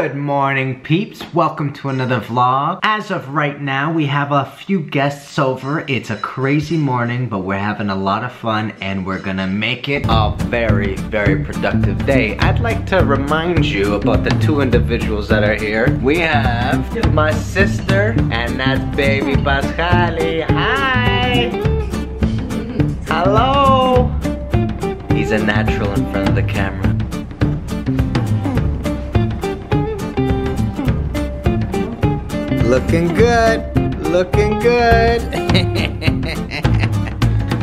Good morning, peeps. Welcome to another vlog. As of right now, we have a few guests over. It's a crazy morning, but we're having a lot of fun and we're gonna make it a very, very productive day. I'd like to remind you about the two individuals that are here. We have my sister and that baby Pascali. Hi! Hello! He's a natural in front of the camera. Looking good, looking good.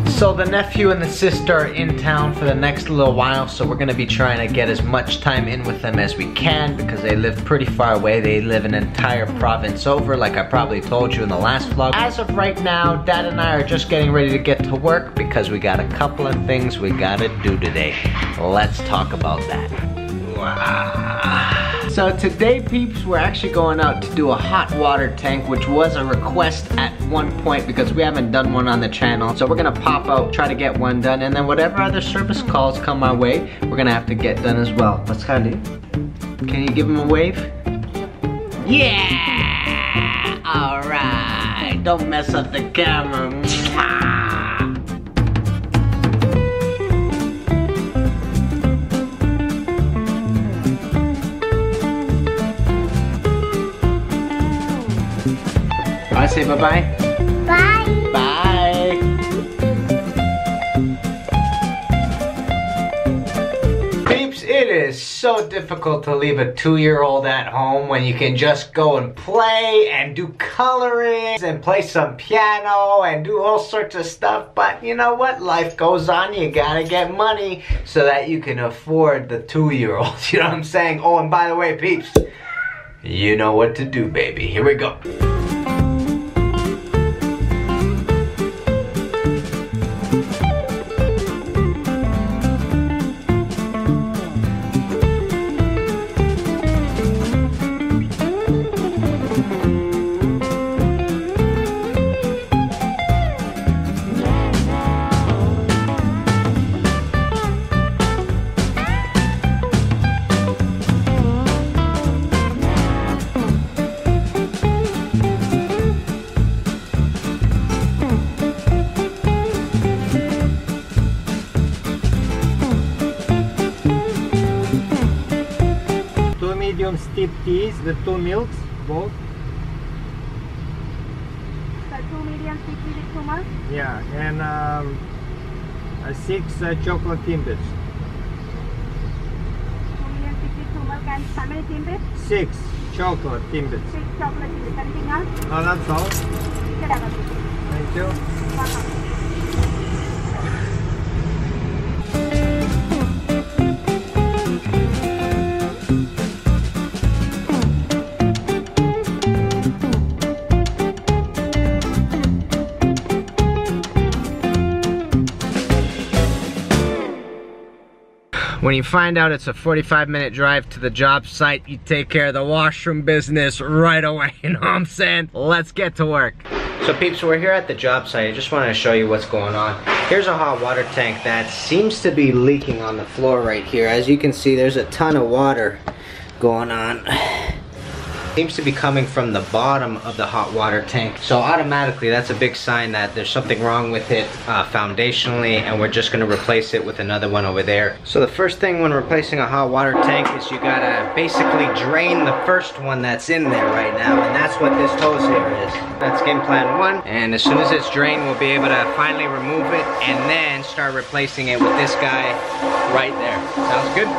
So the nephew and the sister are in town for the next little while, so we're gonna be trying to get as much time in with them as we can because they live pretty far away. They live an entire province over, like I probably told you in the last vlog. As of right now, Dad and I are just getting ready to get to work because we got a couple of things we gotta do today. Let's talk about that. Wow. So today, peeps, we're actually going out to do a hot water tank, which was a request at one point because we haven't done one on the channel. So we're gonna pop out, try to get one done, and then whatever other service calls come our way, we're gonna have to get done as well. Pascali, can you give him a wave? Yeah! All right, don't mess up the camera. I say bye-bye? Bye. Bye. Peeps, it is so difficult to leave a 2-year-old at home when you can just go and play and do coloring and play some piano and do all sorts of stuff. But you know what? Life goes on. You gotta get money so that you can afford the 2-year-olds. You know what I'm saying? Oh, and by the way, peeps, you know what to do, baby. Here we go. Steep teas with 2 milks, both. So 2 medium steep teas with 2 milks? Yeah, and 6 chocolate timbits. 2 medium steep teas with 2 milk and how many timbits? 6 chocolate timbits. 6 chocolate timbits, anything else? No, that's all. Thank you. Welcome. When you find out it's a 45-minute drive to the job site, you take care of the washroom business right away, you know what I'm saying? Let's get to work. So peeps, we're here at the job site. I just wanted to show you what's going on. Here's a hot water tank that seems to be leaking on the floor right here. As you can see, there's a ton of water going on. Seems to be coming from the bottom of the hot water tank. So automatically, that's a big sign that there's something wrong with it foundationally, and we're just gonna replace it with another one over there. So the first thing when replacing a hot water tank is you gotta basically drain the first one that's in there right now, and that's what this hose here is. That's game plan 1, and as soon as it's drained, we'll be able to finally remove it and then start replacing it with this guy right there. Sounds good?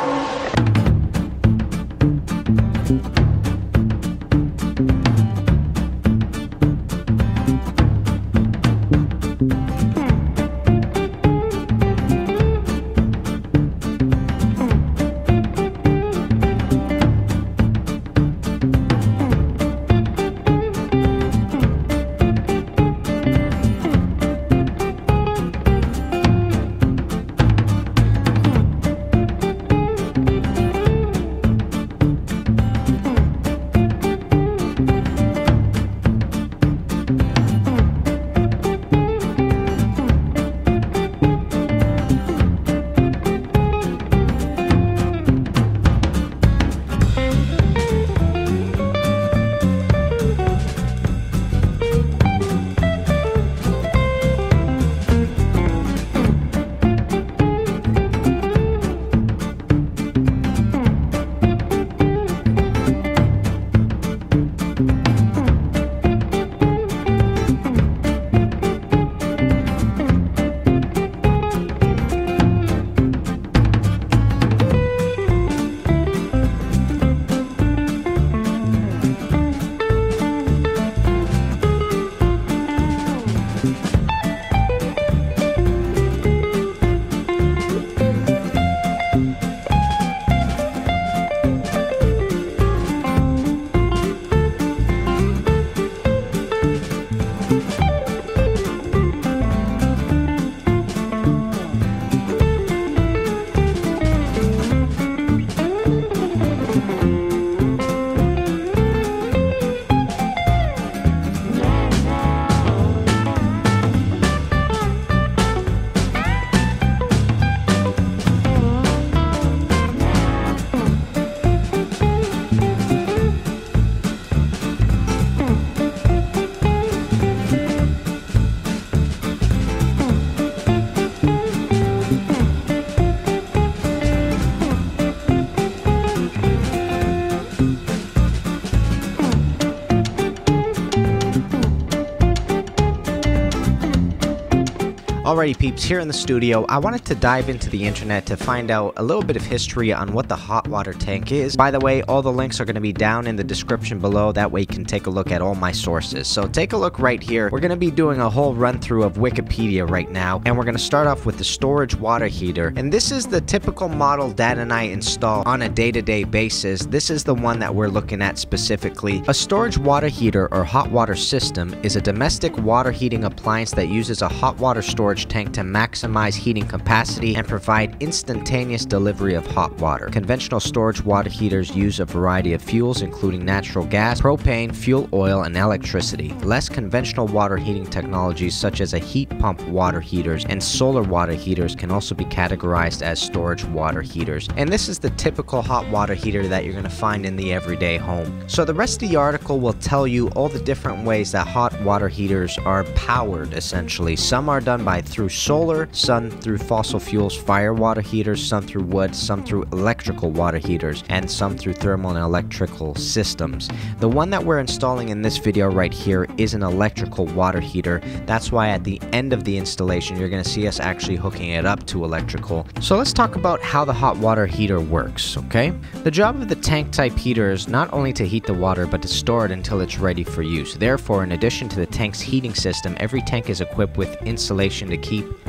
Alrighty peeps, here in the studio, I wanted to dive into the internet to find out a little bit of history on what the hot water tank is. By the way, all the links are going to be down in the description below, that way you can take a look at all my sources. So take a look right here, we're going to be doing a whole run through of Wikipedia right now, and we're going to start off with the storage water heater. And this is the typical model Dad and I install on a day-to-day basis. This is the one that we're looking at specifically. A storage water heater or hot water system is a domestic water heating appliance that uses a hot water storage tank to maximize heating capacity and provide instantaneous delivery of hot water. Conventional storage water heaters use a variety of fuels including natural gas, propane, fuel oil, and electricity. Less conventional water heating technologies such as a heat pump water heaters and solar water heaters can also be categorized as storage water heaters. And this is the typical hot water heater that you're going to find in the everyday home. So the rest of the article will tell you all the different ways that hot water heaters are powered essentially. Some are done by through solar, some through fossil fuels, fire water heaters, some through wood, some through electrical water heaters, and some through thermal and electrical systems. The one that we're installing in this video right here is an electrical water heater. That's why at the end of the installation, you're going to see us actually hooking it up to electrical. So let's talk about how the hot water heater works, okay? The job of the tank type heater is not only to heat the water, but to store it until it's ready for use. Therefore, in addition to the tank's heating system, every tank is equipped with insulation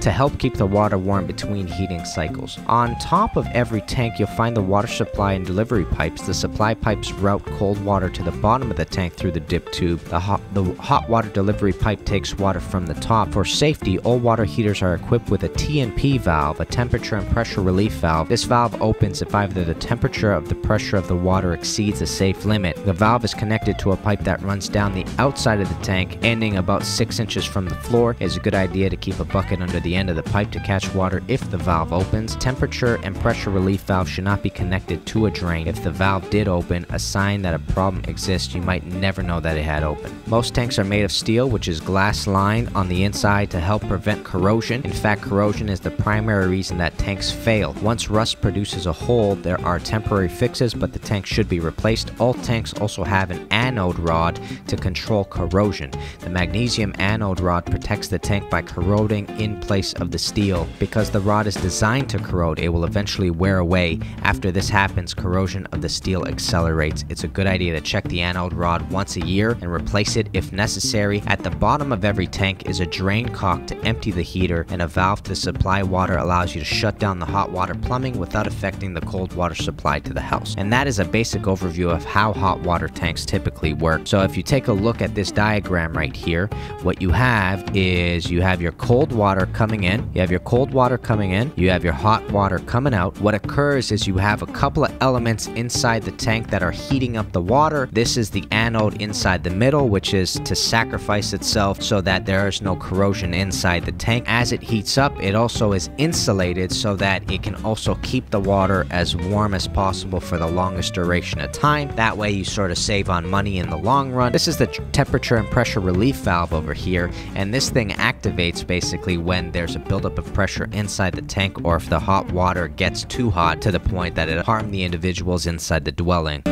to help keep the water warm between heating cycles. On top of every tank, you'll find the water supply and delivery pipes. The supply pipes route cold water to the bottom of the tank through the dip tube. The hot water delivery pipe takes water from the top. For safety, all water heaters are equipped with a TNP valve, a temperature and pressure relief valve. This valve opens if either the temperature or the pressure of the water exceeds a safe limit. The valve is connected to a pipe that runs down the outside of the tank, ending about 6 inches from the floor. It's a good idea to keep a bucket under the end of the pipe to catch water if the valve opens. Temperature and pressure relief valve should not be connected to a drain. If the valve did open, a sign that a problem exists, you might never know that it had opened. Most tanks are made of steel, which is glass lined on the inside to help prevent corrosion. In fact, corrosion is the primary reason that tanks fail. Once rust produces a hole, there are temporary fixes, but the tank should be replaced. All tanks also have an anode rod to control corrosion. The magnesium anode rod protects the tank by corroding in place of the steel. Because the rod is designed to corrode, it will eventually wear away. After this happens, corrosion of the steel accelerates. It's a good idea to check the anode rod once a year and replace it if necessary. At the bottom of every tank is a drain cock to empty the heater, and a valve to supply water allows you to shut down the hot water plumbing without affecting the cold water supply to the house. And that is a basic overview of how hot water tanks typically work. So if you take a look at this diagram right here, what you have is you have your cold water coming in, you have your cold water coming in, you have your hot water coming out. What occurs is you have a couple of elements inside the tank that are heating up the water. This is the anode inside the middle, which is to sacrifice itself so that there is no corrosion inside the tank. As it heats up, it also is insulated so that it can also keep the water as warm as possible for the longest duration of time. That way you sort of save on money in the long run. This is the temperature and pressure relief valve over here, and this thing activates basically when there's a buildup of pressure inside the tank or if the hot water gets too hot to the point that it harms the individuals inside the dwelling.